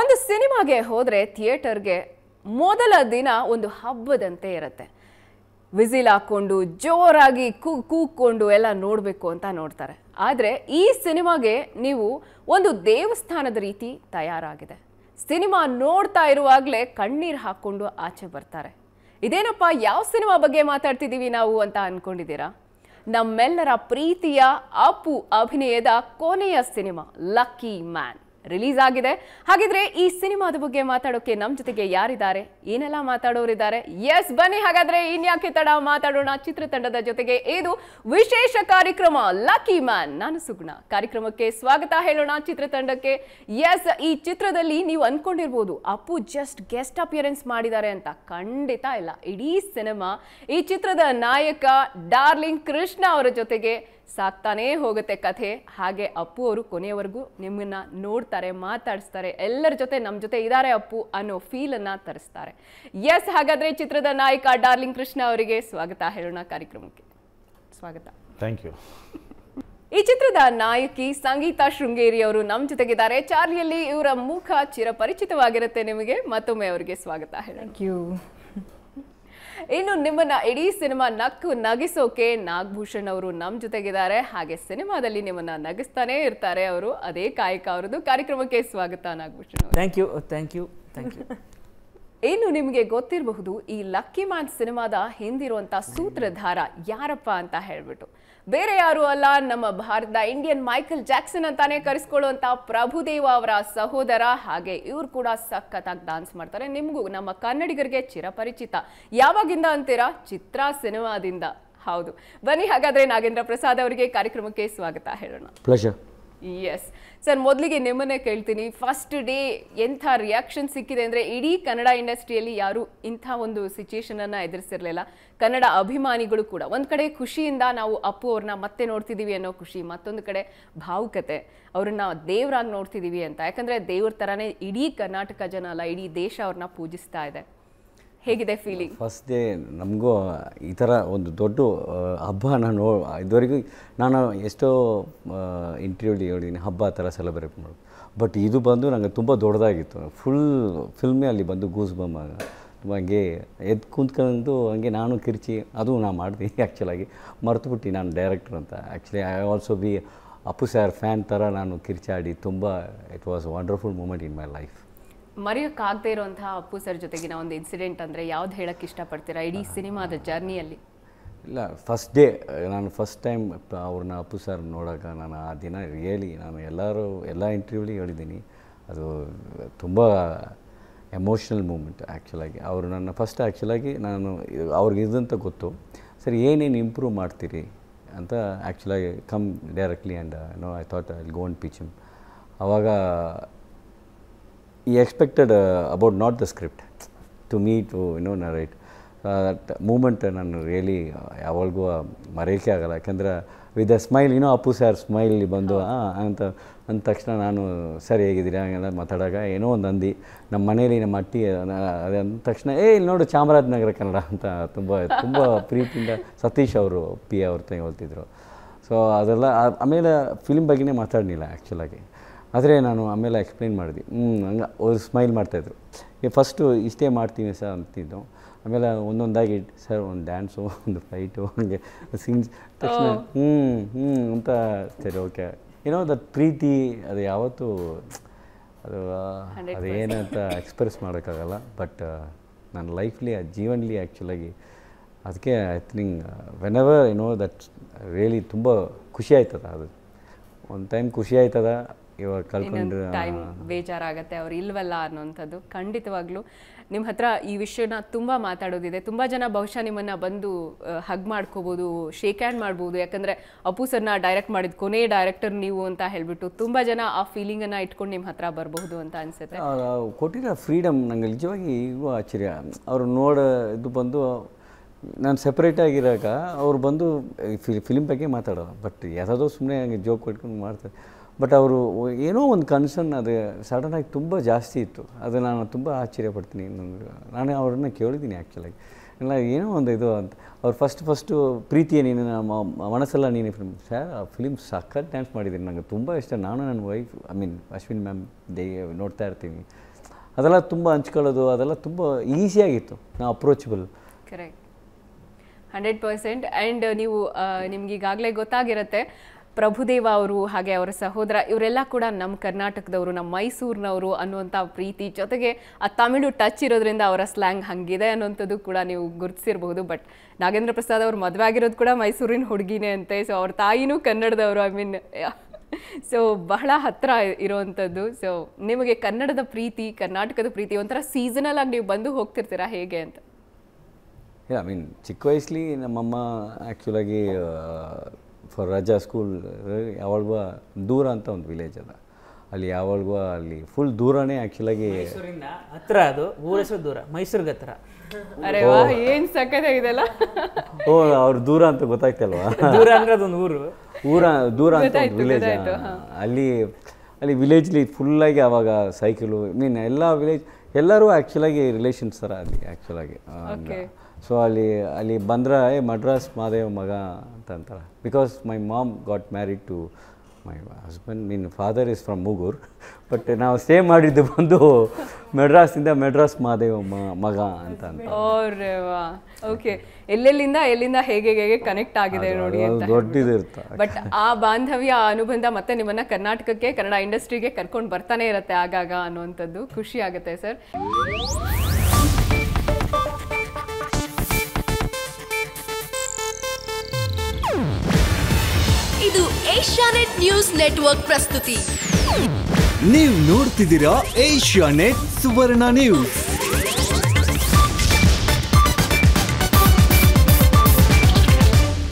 ಒಂದು ಸಿನಿಮಾಗೆ ಹೋದರೆ ಥಿಯೇಟರ್ಗೆ ಮೊದಲ ದಿನ ಒಂದು ಹಬ್ಬದಂತೆ ಇರುತ್ತೆ. ವಿಸಿಲ್ ಹಾಕೊಂಡು ಜೋರಾಗಿ ಕೂಕ್ಕೊಂಡು ಎಲ್ಲ ನೋಡಬೇಕು ಅಂತ ನೋಡ್ತಾರೆ. ಆದರೆ ಈ ಸಿನಿಮಾಗೆ ನೀವು ಒಂದು ದೇವಸ್ಥಾನದ ರೀತಿ ತಯಾರಾಗಿದೆ. ಸಿನಿಮಾ ನೋಡ್ತಾ ಇರುವಾಗಲೇ ಕಣ್ಣೀರು ಹಾಕ್ಕೊಂಡು ಆಚೆ ಬರ್ತಾರೆ. ಇದೇನಪ್ಪ, ಯಾವ ಸಿನಿಮಾ ಬಗ್ಗೆ ಮಾತಾಡ್ತಿದ್ದೀವಿ ನಾವು ಅಂತ ಅಂದ್ಕೊಂಡಿದ್ದೀರಾ? ನಮ್ಮೆಲ್ಲರ ಪ್ರೀತಿಯ ಅಪ್ಪು ಅಭಿನಯದ ಕೊನೆಯ ಸಿನಿಮಾ ಲಕ್ಕಿ ಮ್ಯಾನ್ ರಿಲೀಸ್ ಆಗಿದೆ. ಹಾಗಿದ್ರೆ ಈ ಸಿನಿಮಾದ ಬಗ್ಗೆ ಮಾತಾಡೋಕೆ ನಮ್ಮ ಜೊತೆಗೆ ಯಾರಿದ್ದಾರೆ, ಏನೆಲ್ಲ ಮಾತಾಡೋರಿದ್ದಾರೆ? ಎಸ್, ಬನ್ನಿ. ಹಾಗಾದ್ರೆ ಇನ್ಯಾಕೆ ತಡ, ಮಾತಾಡೋಣ ಚಿತ್ರತಂಡದ ಜೊತೆಗೆ. ಇದು ವಿಶೇಷ ಕಾರ್ಯಕ್ರಮ ಲಕ್ಕಿ ಮ್ಯಾನ್. ನಾನು ಸುಗುಣ. ಕಾರ್ಯಕ್ರಮಕ್ಕೆ ಸ್ವಾಗತ ಹೇಳೋಣ ಚಿತ್ರತಂಡಕ್ಕೆ. ಎಸ್, ಈ ಚಿತ್ರದಲ್ಲಿ ನೀವು ಅನ್ಕೊಂಡಿರ್ಬೋದು ಅಪ್ಪು ಜಸ್ಟ್ ಗೆಸ್ಟ್ ಅಪಿಯರೆನ್ಸ್ ಮಾಡಿದ್ದಾರೆ ಅಂತ. ಖಂಡಿತ ಇಲ್ಲ. ಇಡೀ ಸಿನಿಮಾ ಈ ಚಿತ್ರದ ನಾಯಕ ಡಾರ್ಲಿಂಗ್ ಕೃಷ್ಣ ಅವರ ಜೊತೆಗೆ ಸಾಕ್ತಾನೇ ಹೋಗುತ್ತೆ ಕಥೆ. ಹಾಗೆ ಅಪ್ಪು ಅವರು ಕೊನೆಯವರೆಗೂ ನಿಮ್ಮನ್ನ ನೋಡ್ತಾರೆ, ಮಾತಾಡಿಸ್ತಾರೆ, ಎಲ್ಲರ ಜೊತೆ ನಮ್ಮ ಜೊತೆ ಇದ್ದಾರೆ ಅಪ್ಪು ಅನ್ನೋ ಫೀಲನ್ನು ತರಿಸ್ತಾರೆ. ಎಸ್, ಹಾಗಾದರೆ ಚಿತ್ರದ ನಾಯಕ ಡಾರ್ಲಿಂಗ್ ಕೃಷ್ಣ ಅವರಿಗೆ ಸ್ವಾಗತ ಹೇಳೋಣ ಕಾರ್ಯಕ್ರಮಕ್ಕೆ. ಸ್ವಾಗತ. Thank you. ಈ ಚಿತ್ರದ ನಾಯಕಿ ಸಂಗೀತಾ ಶೃಂಗೇರಿ ಅವರು ನಮ್ಮ ಜೊತೆಗಿದ್ದಾರೆ. ಚಾರ್ಲಿಯಲ್ಲಿ ಇವರ ಮುಖ ಚಿರಪರಿಚಿತವಾಗಿರುತ್ತೆ ನಿಮಗೆ. ಮತ್ತೊಮ್ಮೆ ಅವರಿಗೆ ಸ್ವಾಗತ ಹೇಳೋಣ. Thank you. ಇನ್ನು ನಿಮ್ಮನ್ನ ಇಡೀ ಸಿನಿಮಾ ನಕ್ಕು ನಗಿಸೋಕೆ ನಾಗಭೂಷಣ್ ಅವರು ನಮ್ಮ ಜೊತೆಗಿದ್ದಾರೆ. ಹಾಗೆ ಸಿನಿಮಾದಲ್ಲಿ ನಿಮ್ಮನ್ನ ನಗಿಸ್ತಾನೆ ಇರ್ತಾರೆ ಅವರು. ಅದೇ ಕಾಯಕ ಅವರದ್ದು. ಕಾರ್ಯಕ್ರಮಕ್ಕೆ ಸ್ವಾಗತ ನಾಗಭೂಷಣ್ ಅವರು. Thank you. Thank you. Thank you. ಏನು ನಿಮಗೆ ಗೊತ್ತಿರಬಹುದು, ಈ ಲಕ್ಕಿ ಮ್ಯಾನ್ ಸಿನಿಮಾದ ಹಿಂದಿರುವಂಥ ಸೂತ್ರಧಾರ ಯಾರಪ್ಪ ಅಂತ ಹೇಳ್ಬಿಟ್ಟು, ಬೇರೆ ಯಾರು ಅಲ್ಲ, ನಮ್ಮ ಭಾರತದ ಇಂಡಿಯನ್ ಮೈಕಲ್ ಜಾಕ್ಸನ್ ಅಂತಾನೆ ಕರೆಸ್ಕೊಳ್ಳುವಂಥ ಪ್ರಭುದೇವ ಅವರ ಸಹೋದರ. ಹಾಗೆ ಇವ್ರು ಕೂಡ ಸಖತ್ತಾಗಿ ಡಾನ್ಸ್ ಮಾಡ್ತಾರೆ. ನಿಮಗೂ ನಮ್ಮ ಕನ್ನಡಿಗರಿಗೆ ಚಿರಪರಿಚಿತ. ಯಾವಾಗಿಂದ ಅಂತೀರಾ? ಚಿತ್ರ ಸಿನಿಮಾದಿಂದ. ಹೌದು, ಬನ್ನಿ. ಹಾಗಾದರೆ ನಾಗೇಂದ್ರ ಪ್ರಸಾದ್ ಅವರಿಗೆ ಕಾರ್ಯಕ್ರಮಕ್ಕೆ ಸ್ವಾಗತ ಹೇಳೋಣ. ಪ್ಲೆಷರ್. ಎಸ್ ಸರ್, ಮೊದಲಿಗೆ ನಿಮ್ಮನ್ನೇ ಕೇಳ್ತೀನಿ, ಫಸ್ಟ್ ಡೇ ಎಂಥ ರಿಯಾಕ್ಷನ್ ಸಿಕ್ಕಿದೆ ಅಂದರೆ? ಇಡೀ ಕನ್ನಡ ಇಂಡಸ್ಟ್ರಿಯಲ್ಲಿ ಯಾರೂ ಇಂಥ ಒಂದು ಸಿಚುಯೇಷನನ್ನು ಎದುರಿಸಿರಲಿಲ್ಲ. ಕನ್ನಡ ಅಭಿಮಾನಿಗಳು ಕೂಡ ಒಂದು ಕಡೆ ಖುಷಿಯಿಂದ ನಾವು ಅಪ್ಪು ಅವ್ರನ್ನ ಮತ್ತೆ ನೋಡ್ತಿದ್ದೀವಿ ಅನ್ನೋ ಖುಷಿ, ಮತ್ತೊಂದು ಕಡೆ ಭಾವುಕತೆ, ಅವ್ರನ್ನ ದೇವರಾಗಿ ನೋಡ್ತಿದ್ದೀವಿ ಅಂತ. ಯಾಕಂದರೆ ದೇವ್ರ ಥರನೇ ಇಡೀ ಕರ್ನಾಟಕ ಜನ ಅಲ್ಲ, ಇಡೀ ದೇಶ ಅವ್ರನ್ನ ಪೂಜಿಸ್ತಾ ಇದೆ. ಹೇಗಿದೆ ಫೀಲಿಂಗ್? ಫಸ್ಟ್ ಡೇ ನಮಗೂ ಈ ಥರ ಒಂದು ದೊಡ್ಡ ಹಬ್ಬ ನಾನು ಇದುವರೆಗೂ ನಾನು ಎಷ್ಟೋ ಇಂಟರ್ವ್ಯೂಲಿ ಹೇಳಿದ್ದೀನಿ ಹಬ್ಬ ಥರ ಸೆಲೆಬ್ರೇಟ್ ಮಾಡೋದು, ಬಟ್ ಇದು ಬಂದು ನನಗೆ ತುಂಬ ದೊಡ್ಡದಾಗಿತ್ತು. ಫುಲ್ ಫಿಲ್ಮೇ ಅಲ್ಲಿ ಬಂದು ಗೂಸ್ ಬಮ್ ಆಗ ತುಂಬ ಹಂಗೆ ಎದ್ದು ಕೂತ್ಕೊಂಡು ಹಂಗೆ ನಾನು ಕಿರ್ಚಿ ಅದು ನಾನು ಮಾಡ್ತೀನಿ. ಆ್ಯಕ್ಚುಲಾಗಿ ಮರ್ತುಬಿಟ್ಟು ನಾನು ಡೈರೆಕ್ಟ್ರ್ ಅಂತ. Actually I also be Appu sir fan ಥರ ನಾನು ಕಿರ್ಚಾಡಿ ತುಂಬ it was wonderful moment in my life. ಮರೆಯೋಕ್ಕಾಗದೇ ಇರುವಂತಹ ಅಪ್ಪು ಸರ್ ಜೊತೆಗಿನ ಒಂದು ಇನ್ಸಿಡೆಂಟ್ ಅಂದರೆ ಯಾವ್ದು ಹೇಳಕ್ಕೆ ಇಷ್ಟಪಡ್ತೀರಾ ಇಡೀ ಸಿನಿಮಾದ ಜರ್ನಿಯಲ್ಲಿ? ಇಲ್ಲ, ಫಸ್ಟ್ ಡೇ ನಾನು ಫಸ್ಟ್ ಟೈಮ್ ಅವ್ರನ್ನ ಅಪ್ಪು ಸರ್ ನೋಡೋಕೆ ನಾನು ಆ ದಿನ ರಿಯಲಿ ನಾನು ಎಲ್ಲ ಇಂಟರ್ವ್ಯೂಲಿ ಹೇಳಿದ್ದೀನಿ, ಅದು ತುಂಬ ಎಮೋಷ್ನಲ್ ಮೂಮೆಂಟ್. ಆ್ಯಕ್ಚುಲಾಗಿ ಅವರು ನನ್ನ ಫಸ್ಟ್ ಆ್ಯಕ್ಚುಲಾಗಿ ನಾನು ಅವ್ರಿಗೆ ಇದಂತ ಗೊತ್ತು ಸರ್, ಏನೇನು ಇಂಪ್ರೂವ್ ಮಾಡ್ತೀರಿ ಅಂತ. ಆ್ಯಕ್ಚುಲಾಗಿ come directly and no I thought I will go and pitch him. ಆವಾಗ he expected about not the script to me to narrate that moment. And really ಯಾವಾಗಲೂ ಮರೆಯಕ್ಕೆ ಆಗಲ್ಲ, ಯಾಕಂದರೆ with a smile Appu sir smile ಬಂದು ಅಂತ ಅಂದ ತಕ್ಷಣ ನಾನು ಸರಿ ಹೇಗಿದ್ದೀರಾ ಹಂಗೆಲ್ಲ ಮಾತಾಡಾಗ ಏನೋ ಒಂದು ಅಂದು ನಮ್ಮ ಮನೇಲಿ ನಮ್ಮ ಅಟ್ಟಿ ಅದೇ ಅಂದ ತಕ್ಷಣ ಇಲ್ಲಿ ನೋಡು ಚಾಮರಾಜನಗರ ಕನ್ನಡ ಅಂತ ತುಂಬ ತುಂಬ ಪ್ರೀತಿಯಿಂದ ಸತೀಶ್ ಅವರು ಪಿ ಅವ್ರ ತಂಗಿ ಹೇಳ್ತಿದ್ರು. ಸೊ ಅದೆಲ್ಲ ಆಮೇಲೆ ಫಿಲ್ಮ್ ಬಗ್ಗೆನೇ ಮಾತಾಡಲಿಲ್ಲ ಆ್ಯಕ್ಚುಲಾಗಿ. ಆದರೆ ನಾನು ಆಮೇಲೆ ಎಕ್ಸ್ಪ್ಲೇನ್ ಮಾಡಿದೆ. ಹಂಗೆ ಅವ್ರು ಸ್ಮೈಲ್ ಮಾಡ್ತಾಯಿದ್ರು. ಫಸ್ಟು ಇಷ್ಟೇ ಮಾಡ್ತೀನಿ ಸರ್ ಅಂತಿದ್ದು, ಆಮೇಲೆ ಒಂದೊಂದಾಗಿ ಸರ್ ಒಂದು ಡ್ಯಾನ್ಸು ಒಂದು ಫೈಟು ಹಂಗೆ ಸಿಂಗ್ಸ್ ತಕ್ಷಣ ಹ್ಞೂ ಹ್ಞೂ ಅಂತ ಸರಿ ಓಕೆ ದಟ್ ಪ್ರೀತಿ ಅದು ಯಾವತ್ತೂ ಅದು ಏನಂತ ಎಕ್ಸ್ಪ್ರೆಸ್ ಮಾಡೋಕ್ಕಾಗಲ್ಲ. ಬಟ್ ನನ್ನ ಲೈಫ್ಲಿ ಜೀವನಲಿ ಆ್ಯಕ್ಚುಲಾಗಿ ಅದಕ್ಕೆ I think whenever that really ತುಂಬ ಖುಷಿ ಆಯ್ತದ. ಅದು ಒಂದು ಟೈಮ್ ಖುಷಿ ಆಯ್ತದ, ಇವಾಗ ಕಳ್ಕೊಂಡ್ರೆ ಟೈಮ್ ಬೇಜಾರಾಗತ್ತೆ ಅವ್ರು ಇಲ್ವಲ್ಲ ಅನ್ನೋಂಥದ್ದು. ಖಂಡಿತವಾಗ್ಲೂ ನಿಮ್ಮ ಹತ್ರ ಈ ವಿಷಯನ ತುಂಬ ಮಾತಾಡೋದಿದೆ. ತುಂಬ ಜನ ಬಹುಶಃ ನಿಮ್ಮನ್ನು ಬಂದು ಹಗ್ ಮಾಡ್ಕೋಬೋದು, ಶೇಕ್ ಹ್ಯಾಂಡ್ ಮಾಡ್ಬೋದು, ಯಾಕಂದರೆ ಅಪ್ಪು ಸರ್ನ ಡೈರೆಕ್ಟ್ ಮಾಡಿದ ಕೊನೆ ಡೈರೆಕ್ಟರ್ ನೀವು ಅಂತ ಹೇಳ್ಬಿಟ್ಟು ತುಂಬ ಜನ ಆ ಫೀಲಿಂಗನ್ನು ಇಟ್ಕೊಂಡು ನಿಮ್ಮ ಹತ್ರ ಬರಬಹುದು ಅಂತ ಅನಿಸುತ್ತೆ. ಕೊಟ್ಟಿರೋ ಫ್ರೀಡಮ್ ನಂಗೆ ನಿಜವಾಗಿ ಇವು ಆಶ್ಚರ್ಯ. ಅವರು ನೋಡೋದು ಬಂದು ನಾನು ಸೆಪ್ರೇಟಾಗಿರಾಗ ಅವ್ರು ಬಂದು ಫಿಲ್ಮ್ ಬಗ್ಗೆ ಮಾತಾಡೋಲ್ಲ, ಬಟ್ ಯಾವುದೋ ಸುಮ್ಮನೆ ಹಂಗೆ ಜೋಕ್ ಇಟ್ಕೊಂಡು ಮಾಡ್ತಾರೆ. ಬಟ್ ಅವರು ಏನೋ ಒಂದು ಕನ್ಸರ್ನ್ ಅದು ಸಡನ್ನಾಗಿ ತುಂಬ ಜಾಸ್ತಿ ಇತ್ತು. ಅದು ನಾನು ತುಂಬ ಆಶ್ಚರ್ಯಪಡ್ತೀನಿ. ನಾನು ಅವ್ರನ್ನ ಕೇಳಿದ್ದೀನಿ ಆ್ಯಕ್ಚುಲಾಗಿ, Our first Preeti and Manasala Nini film. Sir, film Sakar dance ಮಾಡಿದ್ರು ನನಗೆ ತುಂಬಾ ಇಷ್ಟ ನಾನು ನನ್ನ wife I mean Ashwin ma'am ದೇ ನೋಡ್ತಾ ಇರ್ತೀವಿ ಅದಲ್ಲ ತುಂಬಾ ಹಂಚಿಕೊಳ್ಳೋದು ಅದಲ್ಲ ತುಂಬಾ ಈಜಿ ಆಗಿತ್ತು ನಾ ಅಪ್ರೋಚಬಲ್ ಕರೆಕ್ಟ್ 100% and ನೀವು ನಿಮಗೆ ಈಗಾಗಲೇ ಗೊತ್ತಾಗಿರುತ್ತೆ ಪ್ರಭುದೇವ ಅವರು ಹಾಗೆ ಅವರ ಸಹೋದರ ಇವರೆಲ್ಲ ಕೂಡ ನಮ್ಮ ಕರ್ನಾಟಕದವರು ನಮ್ಮ ಮೈಸೂರಿನವರು ಅನ್ನುವಂತ ಪ್ರೀತಿ ಜೊತೆಗೆ ಆ ತಮಿಳು ಟಚ್ ಇರೋದ್ರಿಂದ ಅವರ ಸ್ಲ್ಯಾಂಗ್ ಹಂಗಿದೆ ಅನ್ನುವಂತದ್ದು ಕೂಡ ನೀವು ಗುರುತಿಸಿರಬಹುದು ಬಟ್ ನಾಗೇಂದ್ರ ಪ್ರಸಾದ್ ಅವರು ಮದುವೆ ಆಗಿರೋದು ಕೂಡ ಮೈಸೂರಿನ ಹುಡುಗಿನೇ ಅಂತೆ ಸೋ ಅವರ ತಾಯಿನೂ ಕನ್ನಡದವರು ಐ ಮೀನ್ ಸೋ ಬಹಳ ಹತ್ರ ಇರುವಂತದ್ದು ಸೋ ನಿಮಗೆ ಕನ್ನಡದ ಪ್ರೀತಿ ಕರ್ನಾಟಕದ ಪ್ರೀತಿ ಒಂತರ ಸೀಸನಲ್ ಆಗಿ ನೀವು ಬಂದು ಹೋಗ್ತಿರ್ತೀರಾ ಹೇಗೆ ಅಂತ ಯಾ ಐ ಮೀನ್ ಚಿಕ್ಕವಯಸ್ಲಿ ನಮ್ಮಮ್ಮ ಆಕ್ಚುಲಿ ಆಗಿ For Raja School, Avalva Dura anta ond village ada. Ali Avalva ali full Dura ne actually ge. Mysore inda hatra adu, Bhubaneswar Dura, Mysore hatra. Arre vah, yen sakatha idella. Oh, avar Dura anta gottagtallava. Dura andre adondu ura Dura anta village. Ali village li full age avaga cycle mean ella village ellaru actually ge relations tara ali actually ge. Okay. So Ali Bandra, Madras, Madhya Maga, Tantara. Because my mom got married to my husband. I mean, father is from Mugur, but now same married the Bandhu Madras in the Madras Madhya Maga and Tantara. Oh, Reva. Okay. Ellinda Hege connect Agide. But A Bandhavya Anubandha Mata Nimana Karnataka ke Kannada industry ke Karkon Bartane Irate Agaga Anuvantaddu. Khushi Agate sir. ಇದು Asianet news network ಪ್ರಸ್ತುತಿ ನೀವು ನೋಡ್ತಿದ್ದೀರಾ Asianet ಸುವರ್ಣ news